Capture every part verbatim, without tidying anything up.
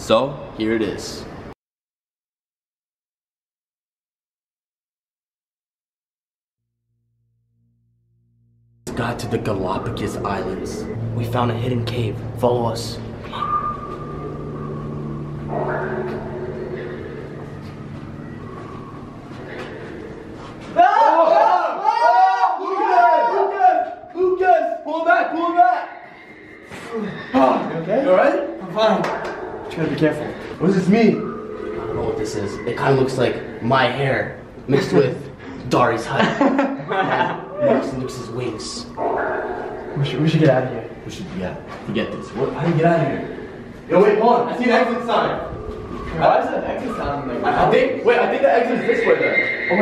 So here it is. Got to the Galapagos Islands. We found a hidden cave. Follow us. Come on. Ah! Ah! Ah! Lucas! Lucas! Lucas! Pull back! Pull back! Ah, you okay? You alright? I'm fine. But you gotta be careful. What does this mean? I don't know what this is. It kind of looks like my hair mixed with Darius' height. Marcus and Lucas's wings. We should, we should get out of here. We should, yeah, forget this. What, how do you get out of here? Yo, wait, hold on. I see an exit sign. Why is that exit sign like that? I think, wait, I think the exit is this way, though.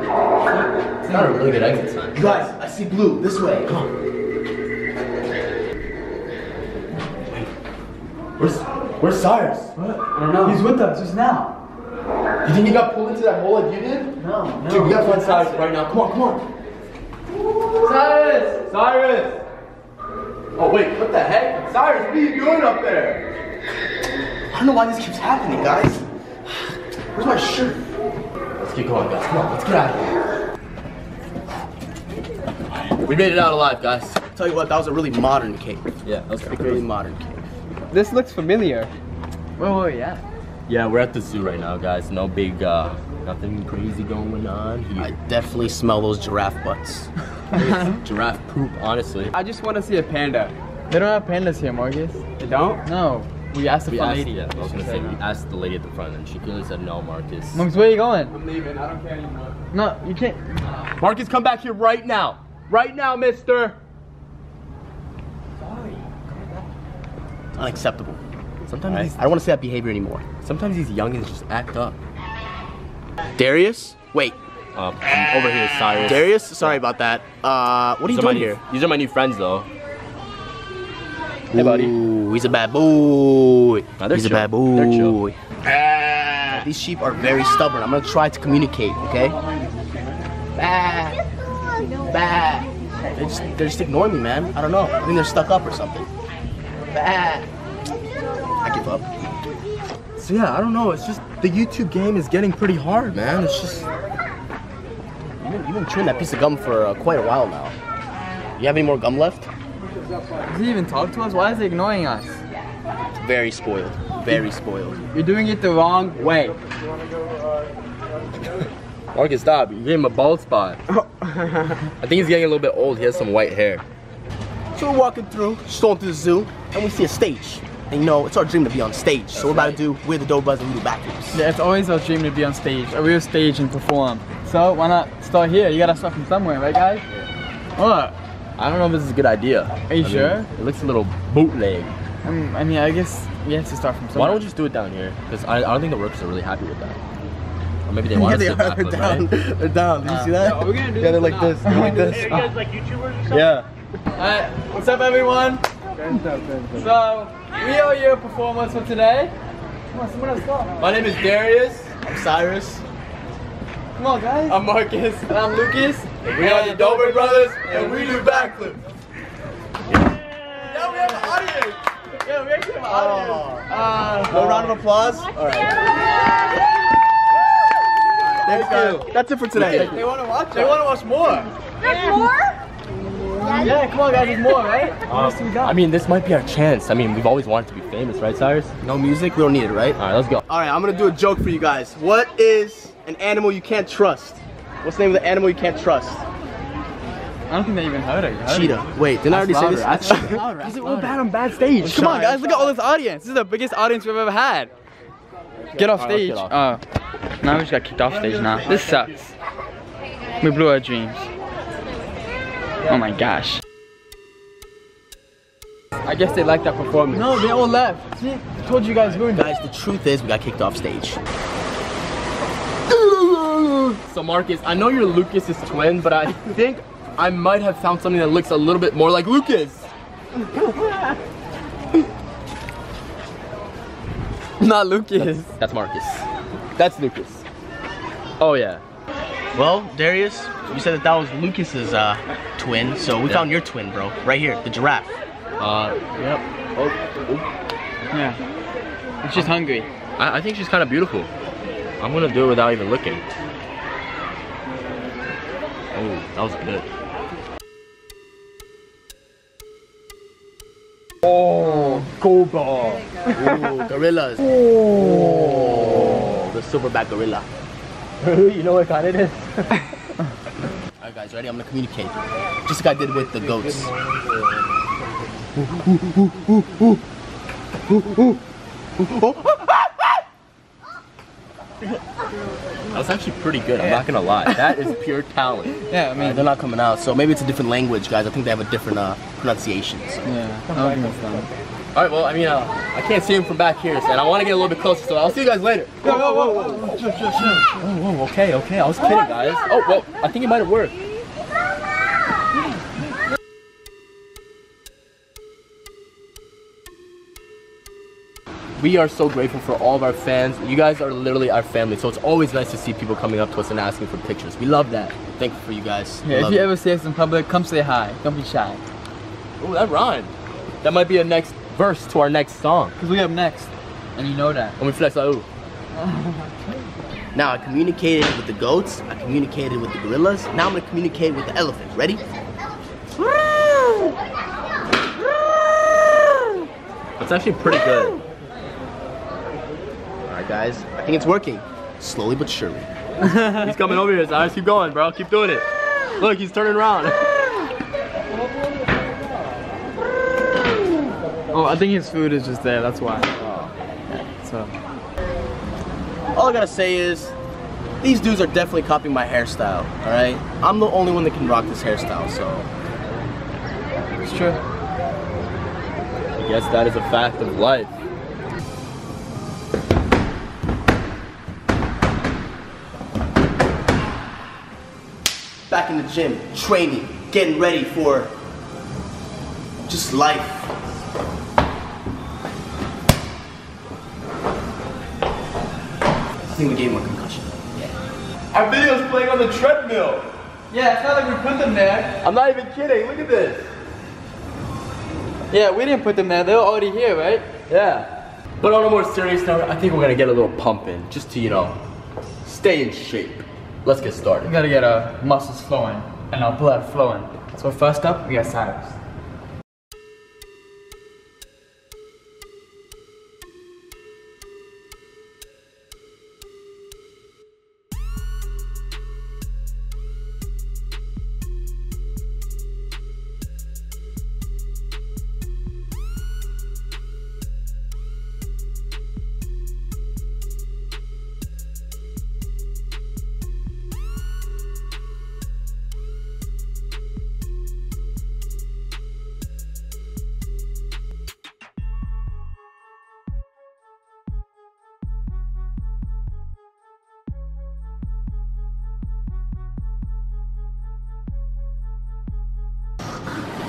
Oh, wait. It's not a really good exit sign. You guys, I see blue. This way. Come on. Wait. Where's, where's Cyrus? What? I don't know. He's with us just now. You think you got pulled into that hole like you did? No, no. Dude, we gotta find Cyrus right now. Come on, come on. Cyrus! Cyrus! Oh, wait, what the heck? Cyrus, what are you doing up there? I don't know why this keeps happening, guys. Where's my shirt? Let's get going, guys. Come on, let's get out of here. We made it out alive, guys. I'll tell you what, that was a really modern cave. Yeah, that was a really modern cave. This looks familiar. Whoa, whoa, yeah. Yeah, we're at the zoo right now, guys. No big, uh, nothing crazy going on here. I definitely smell those giraffe butts. Giraffe poop, honestly. I just want to see a panda. They don't have pandas here, Marcus. They don't? No. We asked the we front asked, lady. Yeah, I was going to say, we asked the lady at the front, and she clearly said no, Marcus. Marcus, where are you going? I'm leaving. I don't care anymore. No, you can't. Marcus, come back here right now. Right now, mister. Sorry. It's unacceptable. Sometimes right. I don't want to see that behavior anymore. Sometimes these youngins just act up. Darius? Wait. Uh, I'm over here, Cyrus. Darius? Sorry about that. Uh, what are these you doing here? These are my new friends, though. Hey, buddy. Ooh, he's a bad boy. Nah, he's chill. a bad boy. Ah. These sheep are very stubborn. I'm going to try to communicate, okay? Bah. Bah. They just, they're just ignoring me, man. I don't know. I think they're stuck up or something. Bah. I give up. So yeah, I don't know, it's just the YouTube game is getting pretty hard, man. It's just... You've been, you've been chewing that piece of gum for uh, quite a while now. You have any more gum left? Does he even talk to us? Why is he ignoring us? Very spoiled. Very spoiled. You're doing it the wrong way. Marcus, stop. You gave him a bald spot. I think he's getting a little bit old. He has some white hair. So we're walking through, strolling through the zoo, and we see a stage. And you know, it's our dream to be on stage. That's so we're about right. to do We're the Dobre Brothers and we do backflips. Yeah, it's always our dream to be on stage, a real stage and perform. So why not start here? You gotta start from somewhere, right guys? Yeah. What? I don't know if this is a good idea. Are you I sure? Mean, it looks a little bootleg. I mean, I, mean, I guess we have to start from somewhere. Why don't we just do it down here? Because I, I don't think the workers are really happy with that. Or maybe they want yeah, to do they down. Right? They're down. Did you uh, see that? Yeah, we're gonna do yeah they're like this. They're like this. Are you guys like YouTubers or something? Yeah. Alright, what's up everyone? So, we are your performers for today. Come on, someone else go. My name is Darius. I'm Cyrus. Come on, guys. I'm Marcus. And I'm Lucas. And we are the Dobre Brothers, and we do backflips. Yeah. yeah, we have an audience. Yeah, we actually have an audience. Uh, no round of applause. All right. Yeah. Thank you. That's it for today. They want to watch. They want to watch more. There's more. Yeah, come on guys, there's more, right? Um, what we got? I mean, this might be our chance. I mean, we've always wanted to be famous, right Cyrus? No music, we don't need it, right? Alright, let's go. Alright, I'm gonna do a joke for you guys. What is an animal you can't trust? What's the name of the animal you can't trust? I don't think they even heard it. Heard cheetah. It. Wait, didn't I already louder. say this? That's cheetah. That's we're bad on bad stage. Well, come sorry. on guys, look at all this audience. This is the biggest audience we've ever had. Get off stage. Right, get off. Oh, now we just got kicked off stage now. This sucks. We blew our dreams. Oh my gosh. I guess they like that performance. No, they all left. See, I told you guys ruined it. Guys, the truth is we got kicked off stage. So Marcus, I know you're Lucas's twin, but I think I might have found something that looks a little bit more like Lucas. Not Lucas. That's, that's Marcus. That's Lucas. Oh yeah. Well, Darius, you said that that was Lucas's uh, twin, so we yeah. found your twin, bro. Right here, the giraffe. Uh, yep. Oh, oh. Yeah. And she's hungry. I, I think she's kind of beautiful. I'm gonna do it without even looking. Oh, that was good. Oh, cobra. Oh, gorillas. Oh, the silverback gorilla. You know what kind it is? Alright guys, ready? I'm gonna communicate. Just like I did with the goats. That's actually pretty good, I'm yeah. not gonna lie. That is pure talent. Yeah, I mean, uh, they're not coming out, so maybe it's a different language, guys. I think they have a different uh, pronunciation. So. Yeah, I don't think. Alright, well, I mean, uh, I can't see him from back here, so, and I want to get a little bit closer, so I'll see you guys later. Whoa, whoa, whoa, whoa, whoa, whoa, whoa, whoa. Okay, okay, I was kidding, guys. Oh, well, I think it might have worked. We are so grateful for all of our fans. You guys are literally our family, so it's always nice to see people coming up to us and asking for pictures. We love that. Thankful for you guys. Yeah, love if you it. ever see us in public, come say hi. Don't be shy. Oh, that rhymed. That might be a next verse to our next song. Because we have next, and you know that. And we flex like, ooh. Now, I communicated with the goats. I communicated with the gorillas. Now I'm going to communicate with the elephant. Ready? That's actually pretty good. Guys, I think it's working. Slowly but surely. He's coming over here, Cyrus. Keep going, bro. Keep doing it. Look, he's turning around. Oh, I think his food is just there. That's why. Oh. Yeah, so. All I gotta say is, these dudes are definitely copying my hairstyle. All right, I'm the only one that can rock this hairstyle. So it's true. I guess that is a fact of life. Back in the gym, training, getting ready for just life. I think we gave him a concussion. Yeah. Our video's playing on the treadmill. Yeah, it's not like we put them there. I'm not even kidding, look at this. Yeah, we didn't put them there, they were already here, right? Yeah. But on a more serious note, I think we're gonna get a little pump in, just to, you know, stay in shape. Let's get started. We gotta get our muscles flowing and our blood flowing. So first up, we got Cyrus.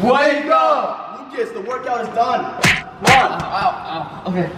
Wake up! Lucas, the workout is done. Run! Ow, ow, ow. Okay.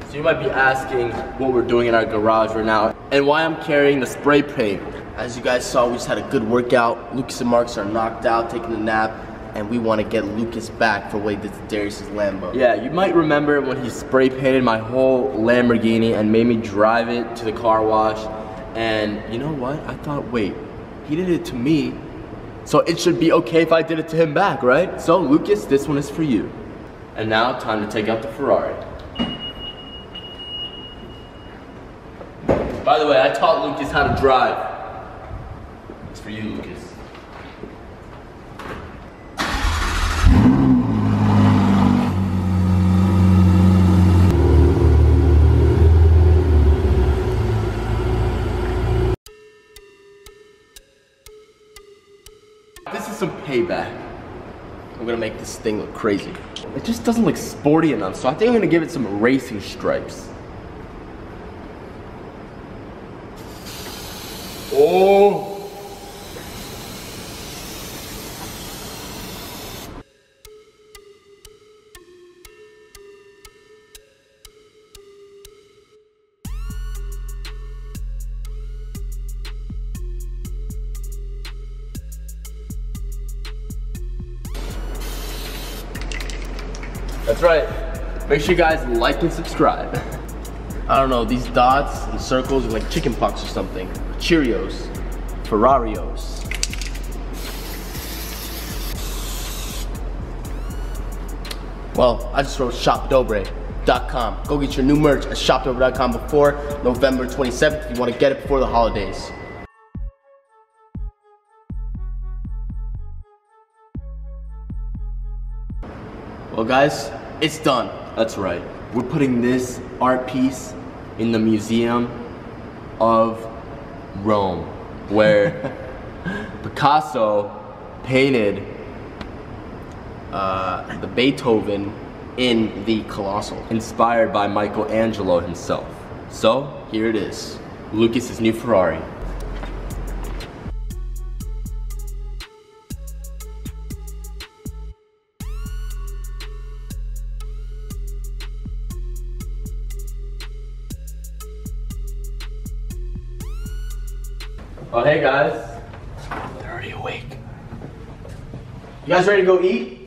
So you might be asking what we're doing in our garage right now and why I'm carrying the spray paint. As you guys saw, we just had a good workout. Lucas and Marcus are knocked out, taking a nap, and we want to get Lucas back for what he did to Darius' Lambo. Yeah, you might remember when he spray painted my whole Lamborghini and made me drive it to the car wash. And you know what? I thought, wait, he did it to me, so it should be okay if I did it to him back, right? So Lucas, this one is for you. And now, time to take out the Ferrari. By the way, I taught Lucas how to drive. For you, Lucas. This is some payback. I'm gonna make this thing look crazy. It just doesn't look sporty enough, so I think I'm gonna give it some racing stripes. Oh! That's right. Make sure you guys like and subscribe. I don't know, these dots and circles are like chicken pox or something. Cheerios. Ferrarios. Well, I just wrote shop dobre dot com. Go get your new merch at shop dobre dot com before November twenty-seventh if you want to get it before the holidays. Well guys, it's done. That's right. We're putting this art piece in the Museum of Rome, where Picasso painted uh, the Beethoven in the Colossal, inspired by Michelangelo himself. So here it is, Lucas's new Ferrari. Oh, hey guys. They're already awake. You guys ready to go eat?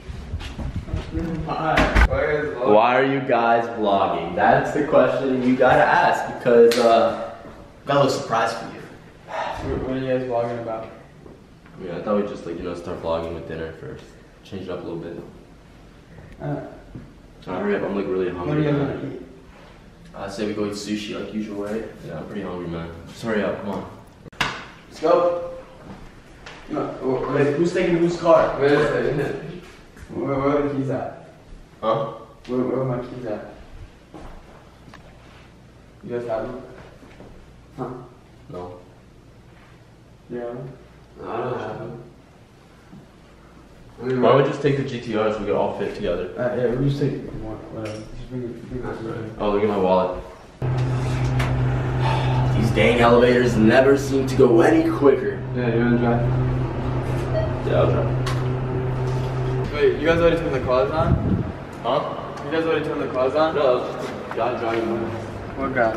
Why are you guys vlogging? That's the question you gotta ask, because uh, I've got a little surprise for you. What are you guys vlogging about? Yeah, I thought we'd just, like, you know, start vlogging with dinner first. Change it up a little bit. Alright. Alright, I'm, like, really hungry. What are you guys gonna eat? I say we go eat sushi, like usual, right? Yeah, I'm pretty hungry, man. Just hurry up, come on. Let's go. No, wait, who's taking whose car? Wait a second. Where, where are the keys at? Huh? Where, where are my keys at? You guys have them? Huh? No. You have them? No, I don't have them. Why don't we just take the G T R so we can all fit together? Uh, yeah, we'll just take one. Whatever. Just bring it. Bring it right. Oh, look at my wallet. These dang elevators never seem to go any quicker. Yeah, you wanna drive? Yeah, I'll drive. Wait, you guys already turned the cars on? Huh? You guys already turned the cars on? No, I was just a guy driving one. What guy?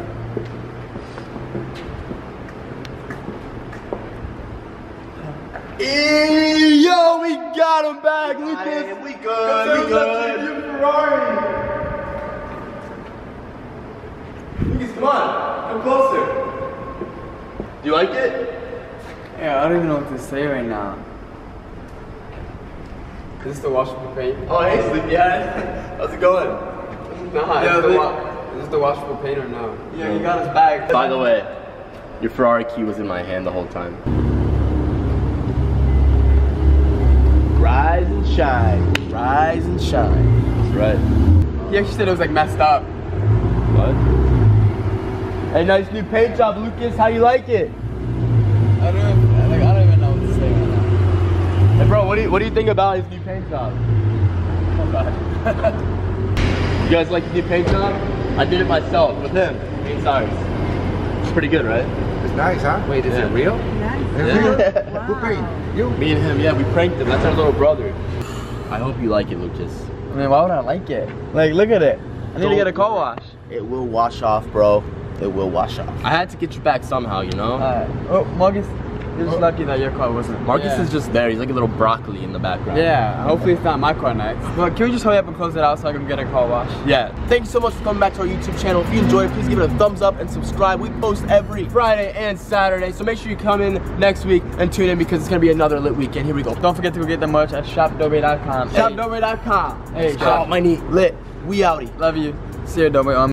Eee, yo, we got him back, Lucas! We good, we good! New Ferrari! Lucas, come on, come closer! Do you like it? Yeah, I don't even know what to say right now. Is this the washable paint? Oh, hey, Sleepy Eyes. How's it going? Nah, yeah, is, this the is this the washable paint or no? Yeah, no. You got his bag. By the way, your Ferrari key was in my hand the whole time. Rise and shine. Rise and shine. That's right. He actually said it was like messed up. What? Hey, nice new paint job, Lucas. How you like it? I don't know, like, I don't even know what to say right now. Hey, bro, what do you what do you think about his new paint job? Oh God. You guys like his new paint job? I did it myself with him. Me and Cyrus. It's pretty good, right? It's nice, huh? Wait, is yeah. it real? Nice. It's real. Wow. Who painted? You? Me and him. Yeah, we pranked him. That's our little brother. I hope you like it, Lucas. I mean, why would I like it? Like, look at it. I need don't, to get a car wash. It will wash off, bro. It will wash off. I had to get you back somehow, you know? Uh, oh, Marcus, you're just oh. lucky that your car wasn't. Marcus yeah. is just there. He's like a little broccoli in the background. Yeah, hopefully it's not my car next. Look, can we just hurry up and close it out so I can get a car wash? Yeah. Thank you so much for coming back to our YouTube channel. If you enjoyed it, please give it a thumbs up and subscribe. We post every Friday and Saturday, so make sure you come in next week and tune in because it's going to be another lit weekend. Here we go. Don't forget to go get the merch at shop dobre dot com. shop dobre dot com. Hey, shop. My knee lit. We outie. Love you. See you, Dobre.